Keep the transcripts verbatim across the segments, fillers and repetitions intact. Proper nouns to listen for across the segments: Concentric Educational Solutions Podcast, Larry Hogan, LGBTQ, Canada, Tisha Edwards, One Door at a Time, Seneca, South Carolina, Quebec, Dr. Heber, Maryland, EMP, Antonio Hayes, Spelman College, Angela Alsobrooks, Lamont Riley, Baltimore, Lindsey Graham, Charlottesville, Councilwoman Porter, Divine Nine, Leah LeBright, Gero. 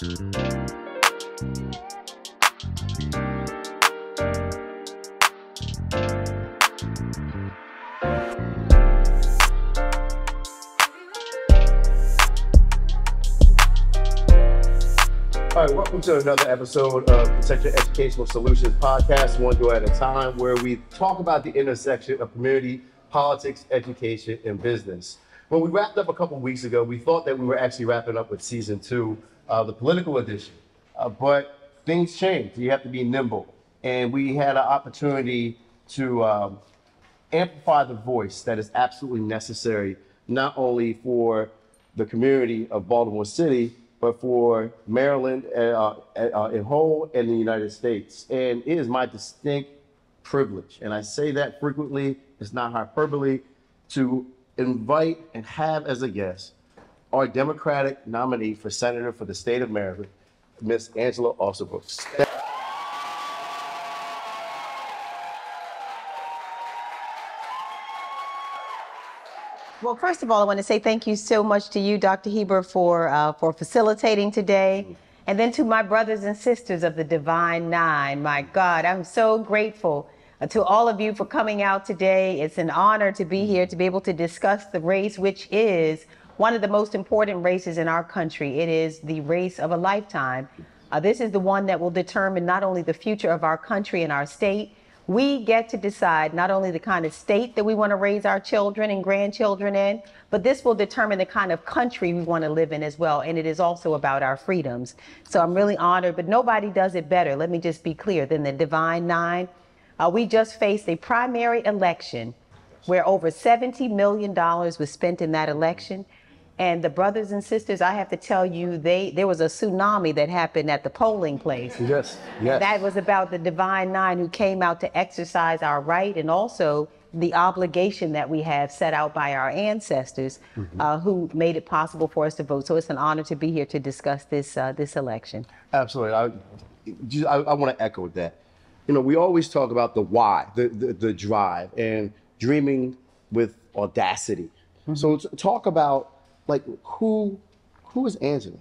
All right, welcome to another episode of Concentric Educational Solutions Podcast, One Door at a Time, where we talk about the intersection of community, politics, education, and business. When we wrapped up a couple weeks ago, we thought that we were actually wrapping up with season two, uh, the political edition, uh, but things changed. You have to be nimble. And we had an opportunity to um, amplify the voice that is absolutely necessary, not only for the community of Baltimore City, but for Maryland uh, uh, in whole and the United States. And it is my distinct privilege, and I say that frequently, it's not hyperbole, to invite and have as a guest our Democratic nominee for Senator for the state of Maryland, Miz Angela Alsobrooks. Well, first of all, I want to say thank you so much to you, Doctor Heber, for, uh, for facilitating today. And then to my brothers and sisters of the Divine Nine. My God, I'm so grateful to all of you for coming out today. It's an honor to be here, to be able to discuss the race, which is one of the most important races in our country. It is the race of a lifetime. Uh, this is the one that will determine not only the future of our country and our state. We get to decide not only the kind of state that we want to raise our children and grandchildren in, but this will determine the kind of country we want to live in as well. And it is also about our freedoms. So I'm really honored, but nobody does it better, let me just be clear, than the Divine Nine. Uh, we just faced a primary election where over seventy million dollars was spent in that election. And the brothers and sisters, I have to tell you, they there was a tsunami that happened at the polling place. Yes, yes. That was about the Divine Nine who came out to exercise our right and also the obligation that we have set out by our ancestors mm-hmm. uh, who made it possible for us to vote. So it's an honor to be here to discuss this, uh, this election. Absolutely. I, I, I want to echo that. You know, we always talk about the why, the, the, the drive, and dreaming with audacity. Mm-hmm. So talk about, like, who, who is Angela?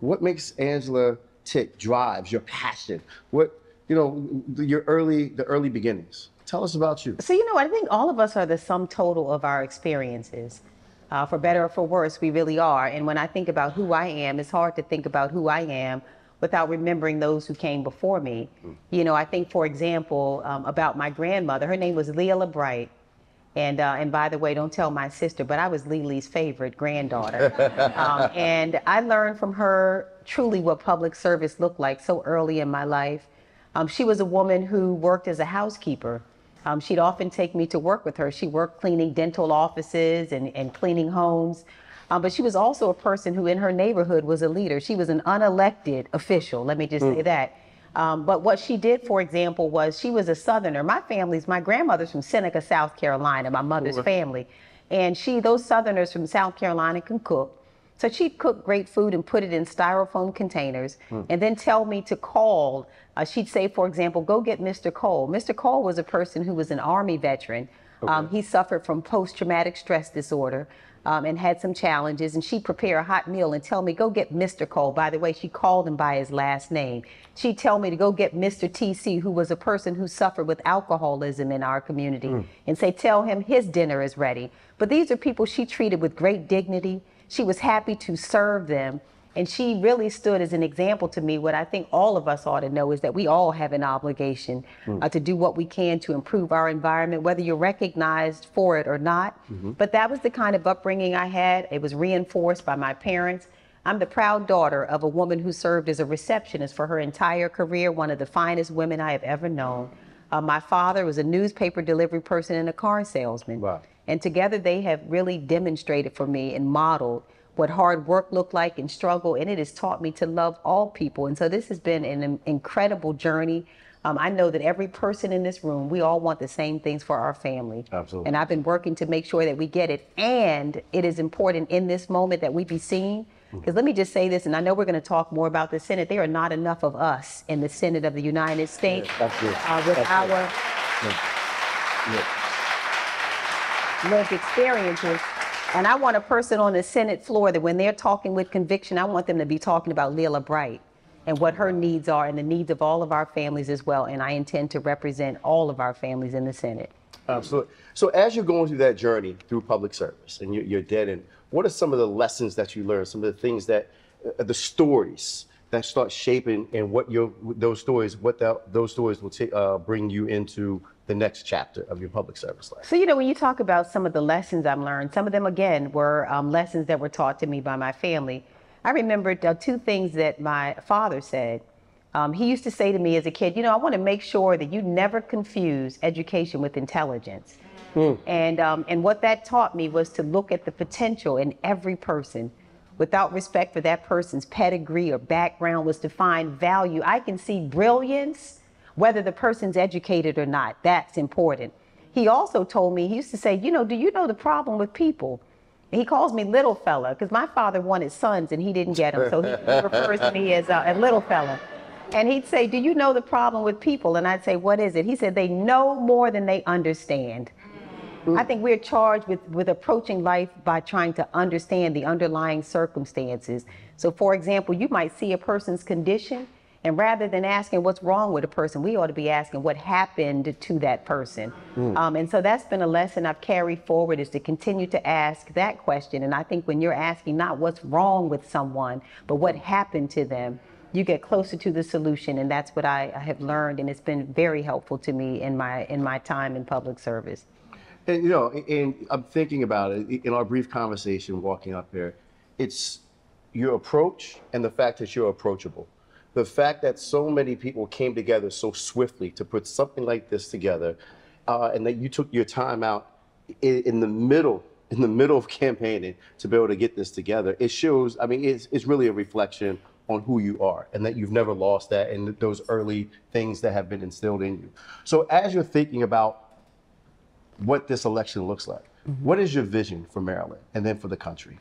What makes Angela tick? Drives your passion. What, you know, your early, the early beginnings. Tell us about you. So, you know, I think all of us are the sum total of our experiences. Uh, for better or for worse, we really are. And when I think about who I am, it's hard to think about who I am without remembering those who came before me. Mm. You know, I think, for example, um, about my grandmother. Her name was Leah LeBright. And, uh, and by the way, don't tell my sister, but I was Lele's favorite granddaughter. um, and I learned from her truly what public service looked like so early in my life. Um, she was a woman who worked as a housekeeper. Um, she'd often take me to work with her. She worked cleaning dental offices and, and cleaning homes. Um, but she was also a person who in her neighborhood was a leader. She was an unelected official, let me just mm. say that. Um, but what she did, for example, was she was a Southerner. My family's, my grandmother's from Seneca, South Carolina, my mother's Ooh. family. And she, those Southerners from South Carolina can cook. So she'd cook great food and put it in styrofoam containers mm. and then tell me to call. Uh, she'd say, for example, go get Mister Cole. Mister Cole was a person who was an Army veteran. Okay. Um, he suffered from post-traumatic stress disorder um, and had some challenges. And she'd prepare a hot meal and tell me, go get Mister Cole. By the way, she called him by his last name. She'd tell me to go get Mister T C, who was a person who suffered with alcoholism in our community, mm. and say, tell him his dinner is ready. But these are people she treated with great dignity. She was happy to serve them. And she really stood as an example to me. What I think all of us ought to know is that we all have an obligation mm. uh, to do what we can to improve our environment, whether you're recognized for it or not. Mm-hmm. But that was the kind of upbringing I had. It was reinforced by my parents. I'm the proud daughter of a woman who served as a receptionist for her entire career, one of the finest women I have ever known. Uh, my father was a newspaper delivery person and a car salesman. Wow. And together they have really demonstrated for me and modeled what hard work looked like and struggle, and it has taught me to love all people. And so this has been an incredible journey. Um, I know that every person in this room, we all want the same things for our family. Absolutely. And I've been working to make sure that we get it. And it is important in this moment that we be seen. Because mm-hmm. let me just say this, and I know we're going to talk more about the Senate. There are not enough of us in the Senate of the United States. Yeah, that's good. Uh, with that's our good. Yeah. Yeah. lived experiences. And I want a person on the Senate floor that when they're talking with conviction, I want them to be talking about Leah LeBright and what her needs are and the needs of all of our families as well. And I intend to represent all of our families in the Senate. Absolutely. So as you're going through that journey through public service and you're, you're dead in, what are some of the lessons that you learned, some of the things that, uh, the stories that start shaping and what your, those stories, what the, those stories will t uh, bring you into the next chapter of your public service life? So, you know, when you talk about some of the lessons I've learned, some of them, again, were um, lessons that were taught to me by my family. I remembered uh, two things that my father said. Um, he used to say to me as a kid, you know, I want to make sure that you never confuse education with intelligence. Mm. And, um, and what that taught me was to look at the potential in every person without respect for that person's pedigree or background, was to find value. I can see brilliance, whether the person's educated or not. That's important. He also told me, he used to say, you know, do you know the problem with people? He calls me little fella because my father wanted sons and he didn't get them. So he refers to me as a, a little fella. And he'd say, do you know the problem with people? And I'd say, what is it? He said, they know more than they understand. Mm. I think we're charged with, with approaching life by trying to understand the underlying circumstances. So for example, you might see a person's condition, and rather than asking what's wrong with a person, we ought to be asking what happened to that person. Mm. Um, and so that's been a lesson I've carried forward, is to continue to ask that question. And I think when you're asking not what's wrong with someone, but what happened to them, you get closer to the solution. And that's what I, I have learned. And it's been very helpful to me in my, in my time in public service. And, you know, and I'm thinking about it in our brief conversation walking up here, it's your approach and the fact that you're approachable. The fact that so many people came together so swiftly to put something like this together, uh, and that you took your time out in, in the middle, in the middle of campaigning to be able to get this together. It shows, I mean, it's, it's really a reflection on who you are and that you've never lost that and those early things that have been instilled in you. So as you're thinking about what this election looks like, mm-hmm. what is your vision for Maryland and then for the country?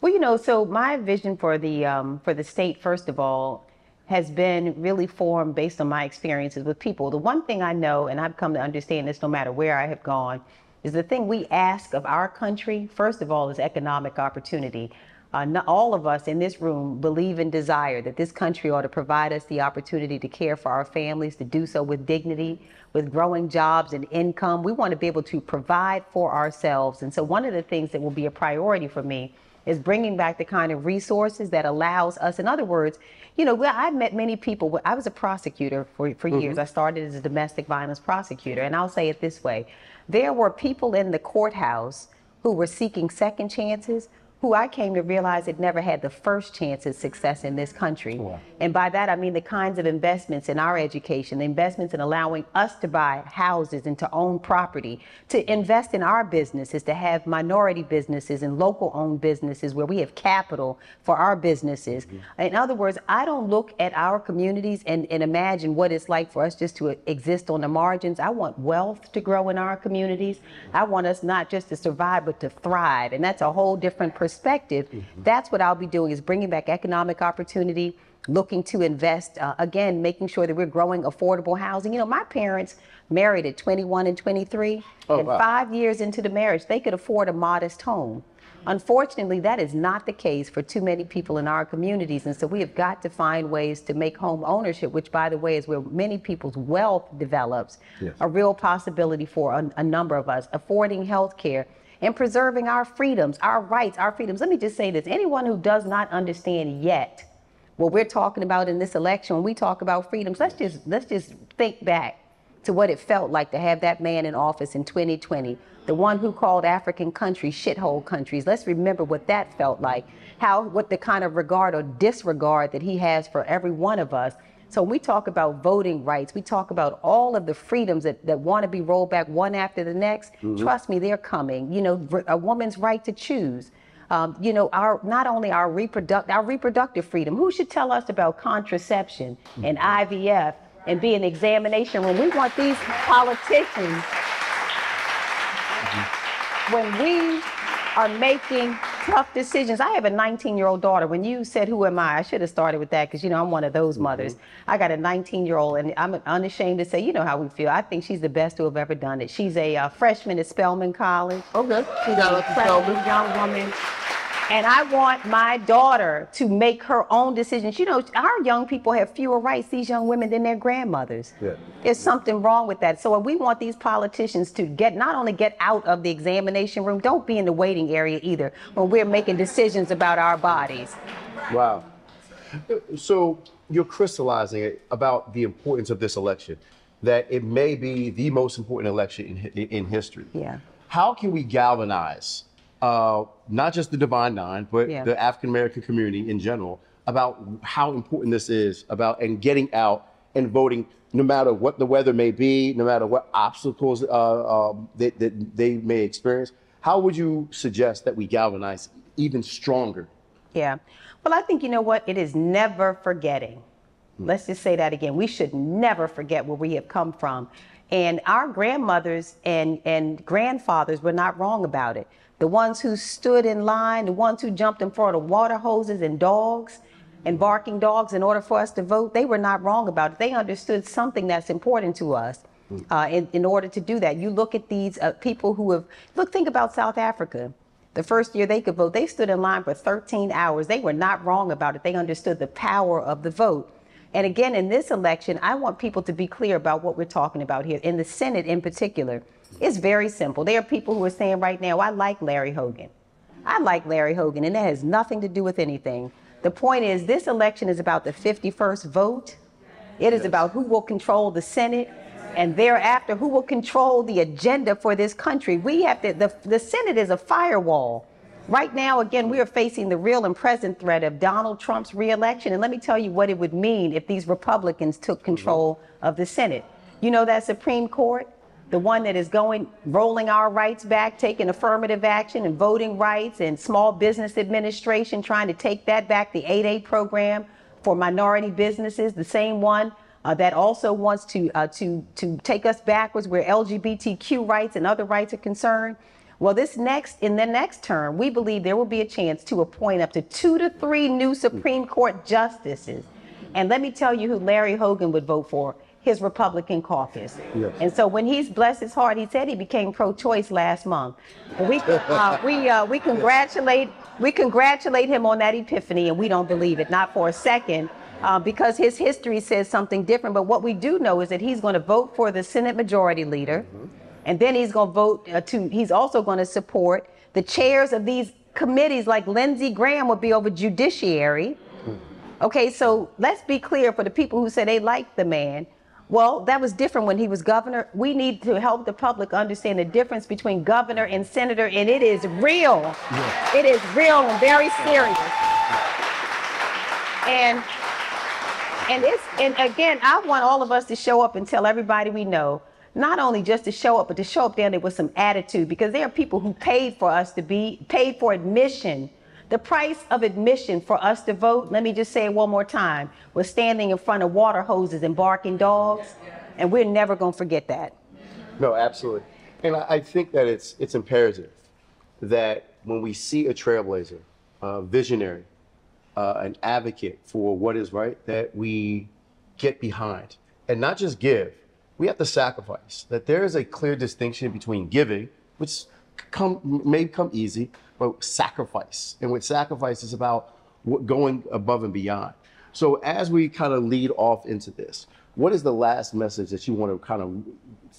Well, you know, so my vision for the, um, for the state, first of all, has been really formed based on my experiences with people. The one thing I know, and I've come to understand this no matter where I have gone, is the thing we ask of our country, first of all, is economic opportunity. Uh, not all of us in this room believe and desire that this country ought to provide us the opportunity to care for our families, to do so with dignity, with growing jobs and income. We want to be able to provide for ourselves. And so one of the things that will be a priority for me is bringing back the kind of resources that allows us, in other words, you know, well, I met many people. I was a prosecutor for, for mm-hmm. years. I started as a domestic violence prosecutor, and I'll say it this way. There were people in the courthouse who were seeking second chances, who I came to realize had never had the first chance at success in this country. Wow. And by that, I mean the kinds of investments in our education, the investments in allowing us to buy houses and to own property, to invest in our businesses, to have minority businesses and local owned businesses where we have capital for our businesses. Mm-hmm. In other words, I don't look at our communities and, and imagine what it's like for us just to exist on the margins. I want wealth to grow in our communities. I want us not just to survive, but to thrive. And that's a whole different perspective. perspective, mm-hmm. that's what I'll be doing, is bringing back economic opportunity, looking to invest, uh, again, making sure that we're growing affordable housing. You know, my parents married at twenty-one and twenty-three, oh, and wow. five years into the marriage, they could afford a modest home. Unfortunately, that is not the case for too many people in our communities. And so we have got to find ways to make home ownership, which, by the way, is where many people's wealth develops, yes. a real possibility for a, a number of us, affording health care, and preserving our freedoms, our rights, our freedoms. Let me just say this, anyone who does not understand yet what we're talking about in this election, when we talk about freedoms, let's just, let's just think back to what it felt like to have that man in office in twenty twenty, the one who called African countries shithole countries. Let's remember what that felt like, how, what the kind of regard or disregard that he has for every one of us. So when we talk about voting rights, we talk about all of the freedoms that, that want to be rolled back one after the next. Mm-hmm. Trust me, they're coming. You know, a woman's right to choose. Um, you know, our not only our reproduct our reproductive freedom. Who should tell us about contraception mm-hmm. and I V F and be an examination room? We want these politicians. Mm-hmm. When we are making tough decisions. I have a nineteen-year-old daughter. When you said, who am I? I should have started with that because, you know, I'm one of those mothers. Mm-hmm. I got a nineteen-year-old, and I'm unashamed to say, you know how we feel. I think she's the best who have ever done it. She's a uh, freshman at Spelman College. Okay. She's got a freshman, young woman. And I want my daughter to make her own decisions. You know, our young people have fewer rights, these young women, than their grandmothers. Yeah. There's something wrong with that. So we want these politicians to get not only get out of the examination room, don't be in the waiting area either when we're making decisions about our bodies. Wow. So you're crystallizing it about the importance of this election, that it may be the most important election in, in history. Yeah. How can we galvanize Uh, not just the Divine Nine, but yeah. the African-American community in general, about how important this is, about and getting out and voting, no matter what the weather may be, no matter what obstacles uh, uh, that, that they may experience? How would you suggest that we galvanize even stronger? Yeah. Well, I think, you know what? It is never forgetting. Hmm. Let's just say that again. We should never forget where we have come from. And our grandmothers and, and grandfathers were not wrong about it. The ones who stood in line, the ones who jumped in front of water hoses and dogs and barking dogs in order for us to vote, they were not wrong about it. They understood something that's important to us uh, in, in order to do that. You look at these uh, people who have, look, think about South Africa. The first year they could vote, they stood in line for thirteen hours. They were not wrong about it. They understood the power of the vote. And again, in this election, I want people to be clear about what we're talking about here. In the Senate in particular, it's very simple. There are people who are saying right now, I like Larry Hogan. I like Larry Hogan, and that has nothing to do with anything. The point is, this election is about the fifty-first vote. It is about who will control the Senate, and thereafter, who will control the agenda for this country. We have to, the, the Senate is a firewall. Right now, again, we are facing the real and present threat of Donald Trump's reelection. And let me tell you what it would mean if these Republicans took control of the Senate. You know, that Supreme Court, the one that is going, rolling our rights back, taking affirmative action and voting rights and small business administration, trying to take that back, the eight A program for minority businesses, the same one uh, that also wants to, uh, to, to take us backwards where L G B T Q rights and other rights are concerned. Well, this next, in the next term, we believe there will be a chance to appoint up to two to three new Supreme Court justices. And let me tell you who Larry Hogan would vote for, his Republican caucus. Yes. And so when he's blessed his heart, he said he became pro-choice last month. And we, uh, we, uh, we, congratulate, we congratulate him on that epiphany, and we don't believe it, not for a second, uh, because his history says something different. But what we do know is that he's going to vote for the Senate Majority Leader. Mm-hmm. And then he's going to vote uh, to, he's also going to support the chairs of these committees, like Lindsey Graham would be over judiciary. Okay, so let's be clear for the people who say they like the man. Well, that was different when he was governor. We need to help the public understand the difference between governor and senator, and it is real. Yeah. It is real and very serious. And, and, it's, and again, I want all of us to show up and tell everybody we know, not only just to show up, but to show up down there with some attitude, because there are people who paid for us to be, paid for admission. The price of admission for us to vote, let me just say it one more time, was standing in front of water hoses and barking dogs, and we're never going to forget that. No, absolutely. And I think that it's, it's imperative that when we see a trailblazer, a visionary, uh, an advocate for what is right, that we get behind and not just give. We have to sacrifice, that there is a clear distinction between giving, which come, may come easy, but sacrifice. And with sacrifice, is about going above and beyond. So as we kind of lead off into this, what is the last message that you want to kind of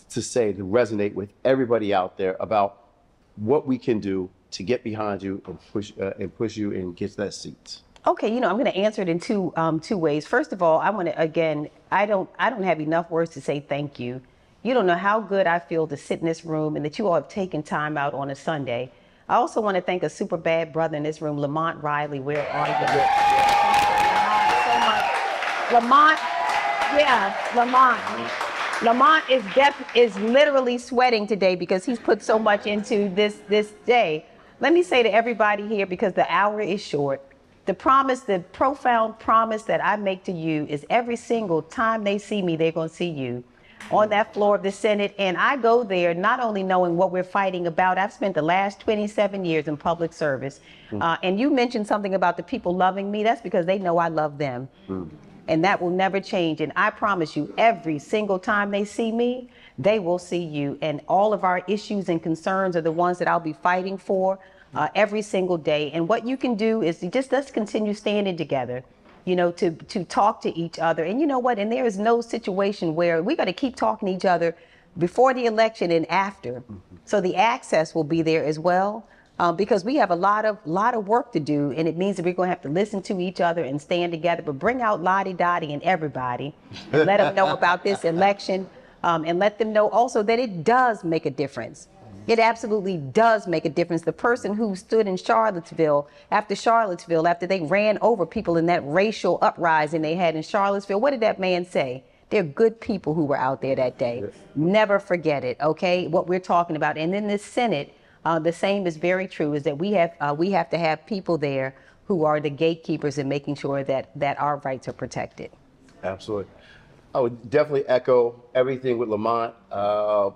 to say to resonate with everybody out there about what we can do to get behind you and push, uh, and push you and get that seat? Okay, you know, I'm going to answer it in two um, two ways. First of all, I want to, again, I don't I don't have enough words to say thank you. You don't know how good I feel to sit in this room and that you all have taken time out on a Sunday. I also want to thank a super bad brother in this room, Lamont Riley. We're on the list. Thank you, Lamont, so much. Lamont, yeah, Lamont. Lamont is def- is literally sweating today because he's put so much into this this day. Let me say to everybody here, because the hour is short, the promise, the profound promise that I make to you is every single time they see me, they're going to see you. on that floor of the Senate. And I go there not only knowing what we're fighting about. I've spent the last twenty-seven years in public service. Mm. Uh, and you mentioned something about the people loving me. That's because they know I love them. Mm. And that will never change. And I promise you, every single time they see me, they will see you. And all of our issues and concerns are the ones that I'll be fighting for uh, every single day. And what you can do is just let's continue standing together, you know, to, to talk to each other. And you know what? And there is no situation where we got to keep talking to each other before the election and after. Mm-hmm. So the access will be there as well. Uh, because we have a lot of lot of work to do, and it means that we're going to have to listen to each other and stand together. But bring out Lottie Dottie and everybody, and let them know about this election, um, and let them know also that it does make a difference. It absolutely does make a difference. The person who stood in Charlottesville after Charlottesville, after they ran over people in that racial uprising they had in Charlottesville, what did that man say? They're good people who were out there that day. Yes. Never forget it, okay? What we're talking about. And then this Senate. Uh, the same is very true, is that we have uh, we have to have people there who are the gatekeepers in making sure that that our rights are protected. Absolutely. I would definitely echo everything with Lamont, uh,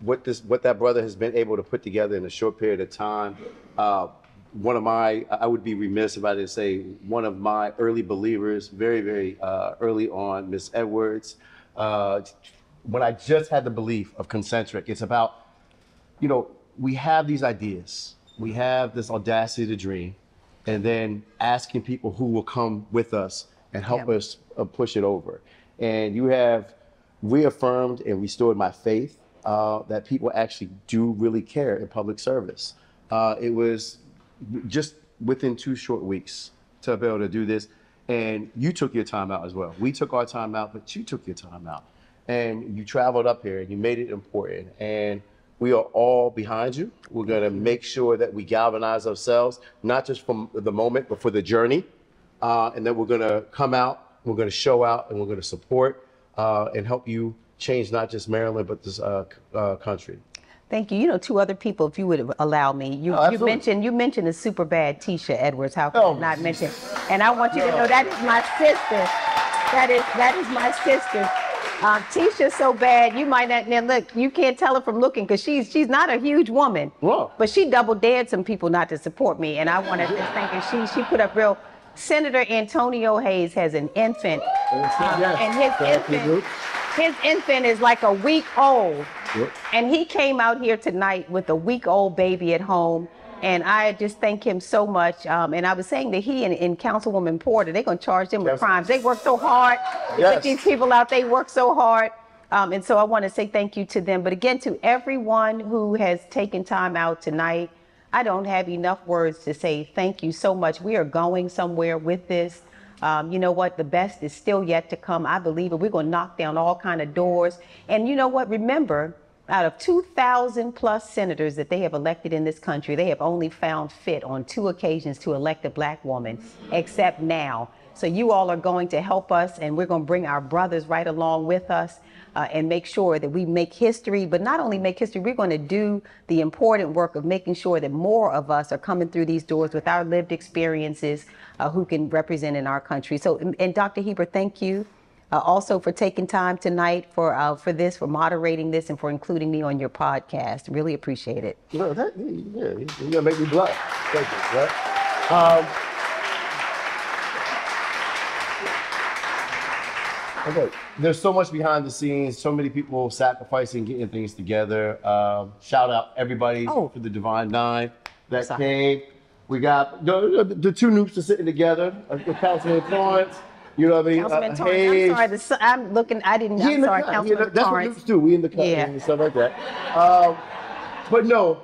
what this what that brother has been able to put together in a short period of time. Uh, one of my, I would be remiss if I didn't say, one of my early believers, very, very uh, early on, Miss Edwards, uh, when I just had the belief of Concentric. It's about, you know, we have these ideas, we have this audacity to dream, and then asking people who will come with us and help yeah. us uh, push it over. And you have reaffirmed and restored my faith uh, that people actually do really care in public service. Uh, it was just within two short weeks to be able to do this. And you took your time out as well. We took our time out, but you took your time out. And you traveled up here and you made it important. And we are all behind you. We're going to make sure that we galvanize ourselves, not just from the moment, but for the journey. Uh, and then we're going to come out, we're going to show out, and we're going to support uh, and help you change not just Maryland, but this uh, uh, country. Thank you. You know, two other people, if you would allow me. You, oh, you mentioned you mentioned a super bad Tisha Edwards. How could oh. I not mention? And I want you no. to know that is my sister. That is that is my sister. Um, Tisha's so bad, you might not, now look, you can't tell her from looking, because she's she's not a huge woman. Whoa. But she double-dared some people not to support me, and I wanted to thank her. She, she put up real, Senator Antonio Hayes has an infant, um, yes. and his thank infant, you. his infant is like a week old, yep. and he came out here tonight with a week-old baby at home, and I just thank him so much. Um, and I was saying that he and, and Councilwoman Porter, they're going to charge them with yes. crimes. They work so hard. Yes. Put these people out. They work so hard. Um, and so I want to say thank you to them. But again, to everyone who has taken time out tonight, I don't have enough words to say thank you so much. We are going somewhere with this. Um, you know what? The best is still yet to come. I believe it. We're going to knock down all kind of doors. And you know what? Remember, out of two thousand plus senators that they have elected in this country, they have only found fit on two occasions to elect a black woman, except now. So you all are going to help us, and we're going to bring our brothers right along with us uh, and make sure that we make history. But not only make history, we're going to do the important work of making sure that more of us are coming through these doors with our lived experiences uh, who can represent in our country. So, and Doctor Heber, thank you. Uh, also for taking time tonight for uh, for this, for moderating this, and for including me on your podcast. Really appreciate it. No, that, yeah, you're going to make me blush. Thank you. Right? Um, okay. There's so much behind the scenes, so many people sacrificing, getting things together. Um, shout out everybody oh. for the Divine Nine that came. We got the, the, the two noobs are sitting together, Councilman Florence. You know what I mean? Councilman uh, Torrance, Hayes. I'm sorry, the, I'm looking, I didn't, I'm sorry, cut. Councilman the, that's Torrance. That's what do, we in the country yeah. and stuff like that. Um, but no,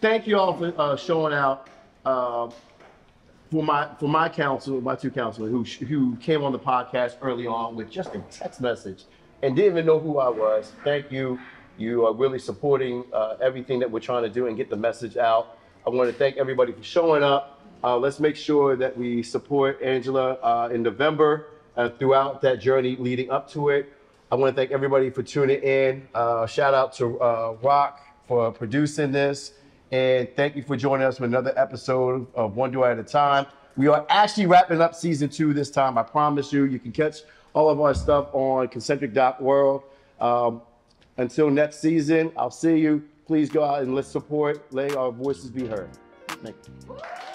thank you all for uh, showing out uh, for my for my counsel, my two counselors, who, who came on the podcast early on with just a text message and didn't even know who I was. Thank you. You are really supporting uh, everything that we're trying to do and get the message out. I want to thank everybody for showing up. Uh, let's make sure that we support Angela uh, in November uh, throughout that journey leading up to it. I want to thank everybody for tuning in. Uh, shout out to uh, Rock for producing this. And thank you for joining us for another episode of One Door at a Time. We are actually wrapping up season two this time. I promise you, you can catch all of our stuff on concentric dot world. Um, until next season, I'll see you. Please go out and let's support, let our voices be heard. Thank you.